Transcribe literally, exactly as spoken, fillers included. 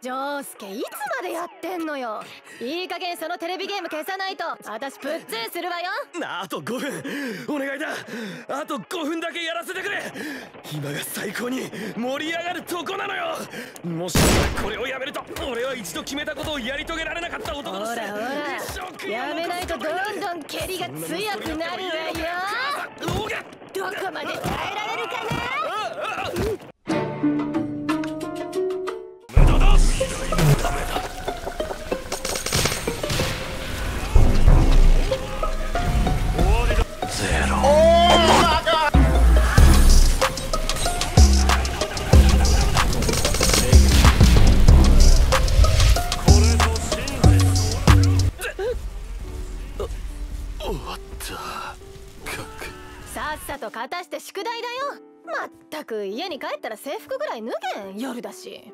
ジョウスケいつまでやってんのよ。いい加減そのテレビゲーム消さないと私プッツンするわよ。なあ、あとごふんお願いだ。あとごふんだけやらせてくれ。今が最高に盛り上がるとこなのよ。もしこれをやめると俺は一度決めたことをやり遂げられなかった男として一生やめないとどんどん蹴りが強くなるわよ。どこまで耐えられるかな。勝たして宿題だよ。まったく家に帰ったら制服ぐらい脱げん。夜だし。